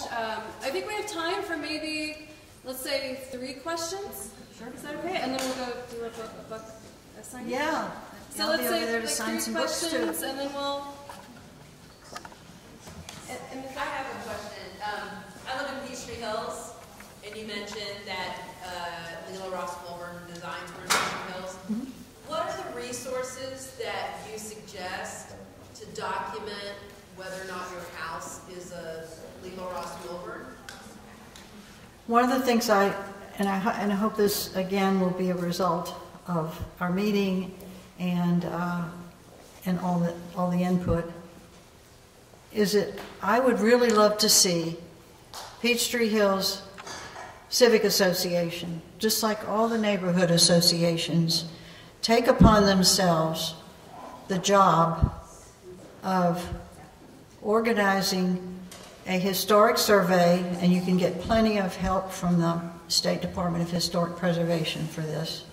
much. I think we have time for maybe, let's say, 3 questions. Sure. Is that okay? And then we'll go do a book assignment. Yeah. So let's say like 3 questions, and then we'll... And I have a question. I live in Peachtree Hills, and you mentioned that Leela Ross Wilburn designed for Peachtree Hills. Mm-hmm. What are the resources that you suggest to document whether or not your house is a Leela Ross Wilburn? One of the things I hope this again will be a result of our meeting and all the input, is that I would really love to see Peachtree Hills Civic Association, just like all the neighborhood associations, take upon themselves the job of organizing a historic survey, and you can get plenty of help from the State Department of Historic Preservation for this,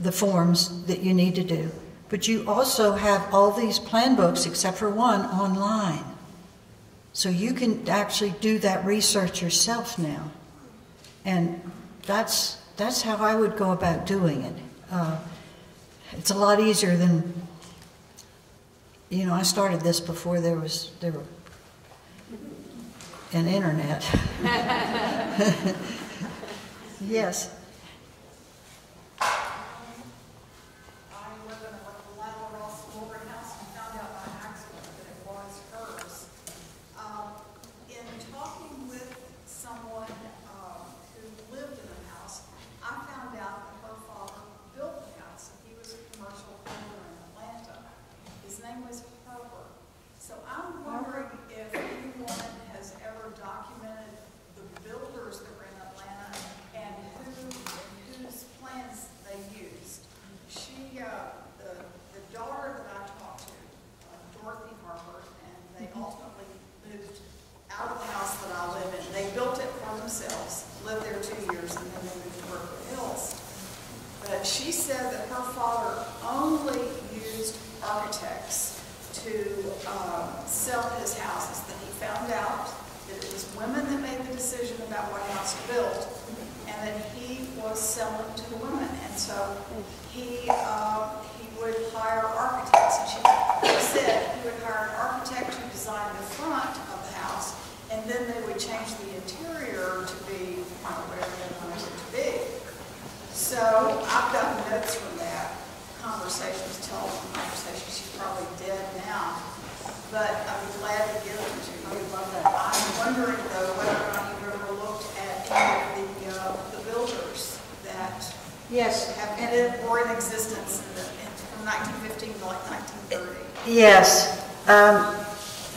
the forms that you need to do. But you also have all these plan books, except for one, online. So you can actually do that research yourself now. And that's how I would go about doing it. It's a lot easier than, you know, I started this before there were an internet. Yes.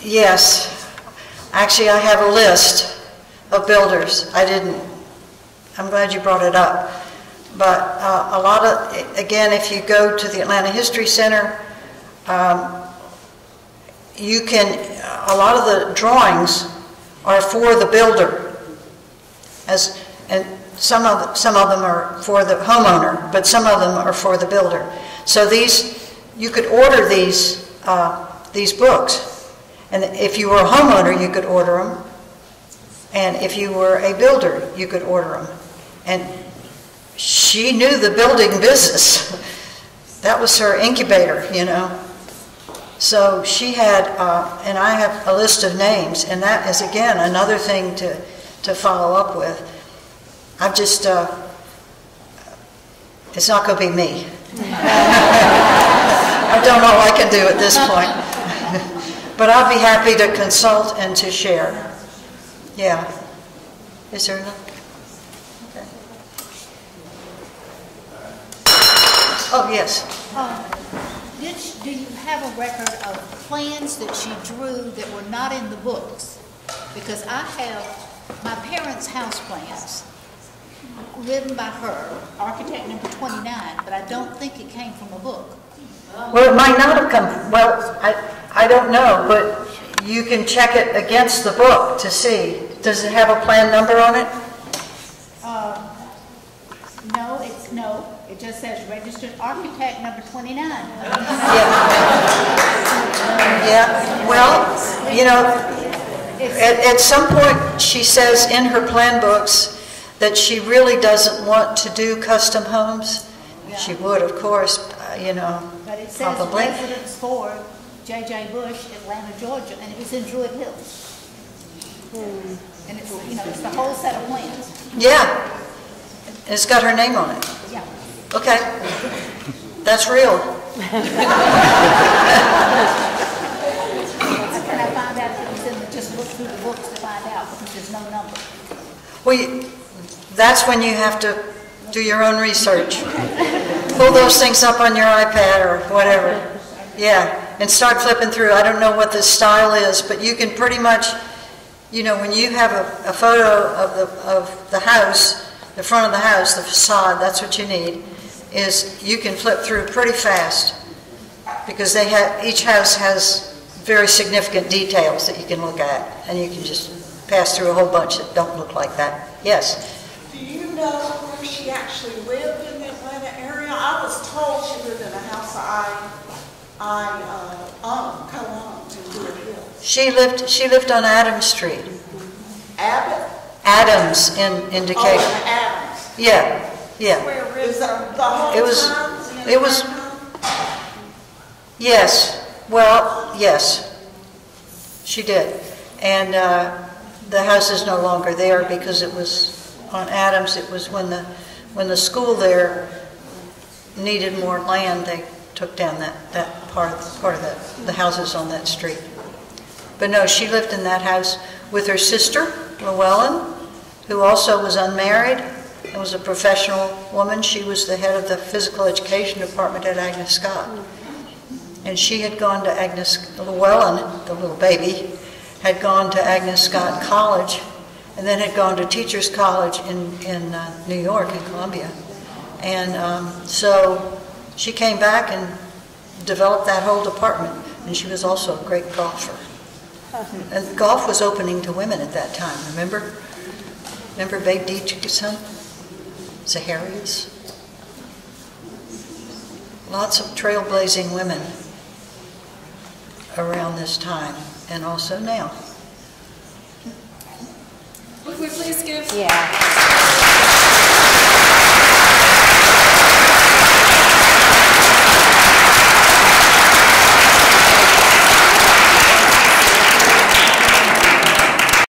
Yes, actually I have a list of builders. I'm glad you brought it up. But a lot of, again, if you go to the Atlanta History Center, a lot of the drawings are for the builder, and some of them are for the homeowner, but some of them are for the builder. So these, you could order these books. And if you were a homeowner, you could order them. And if you were a builder, you could order them. And she knew the building business. That was her incubator, you know. So she had, and I have a list of names, and that is, again, another thing to follow up with. I've just, it's not going to be me. I don't know what I can do at this point. But I'll be happy to consult and to share. Yeah. Is there another? Okay. Oh, yes. Do you have a record of plans that she drew that were not in the books? Because I have my parents' house plans written by her, architect number 29, but I don't think it came from a book. Well, it might not have come from, well, I don't know, but you can check it against the book to see. Does it have a plan number on it? No. It just says registered architect number 29. Yeah. Yeah. Well, you know, At some point, she says in her plan books that she really doesn't want to do custom homes. Yeah. She would, of course, you know, but it says probably. Residence for J.J. Bush, Atlanta, Georgia, and it was in Druid Hills. Mm. And it's, you know, it's the whole set of plans. Yeah. And it's got her name on it. Yeah. Okay. That's real. Can I find out if it was in the, just look through the books to find out, because there's no number. Well, you, that's when you have to do your own research. Pull those things up on your iPad or whatever. Yeah, and start flipping through. I don't know what the style is, but you can pretty much, you know, when you have a photo of the house, the front of the house, the facade, that's what you need, is you can flip through pretty fast, because they have, each house has very significant details that you can look at, and you can just pass through a whole bunch that don't look like that. Yes? Do you know where she actually lived in the Atlanta area? I was told she lived in a house I co-owned in Druid Hills. She lived on Adams Street. Abbott? Adams in Decatur. Oh, in Adams. Yeah, yeah. Where is that? The whole time? It was. Yes. Well, yes. She did, and the house is no longer there because it was on Adams. It was when the school there needed more land, they took down that part of the houses on that street. But no, she lived in that house with her sister, Llewellyn, who also was unmarried and was a professional woman. She was the head of the physical education department at Agnes Scott. And she had gone to Llewellyn, the little baby, had gone to Agnes Scott College, and then had gone to Teachers College in New York, in Columbia. And so she came back and developed that whole department, and she was also a great golfer. And golf was opening to women at that time, remember? Remember Babe Didrikson Zaharias? Lots of trailblazing women around this time, and also now. Would we please give? Yeah.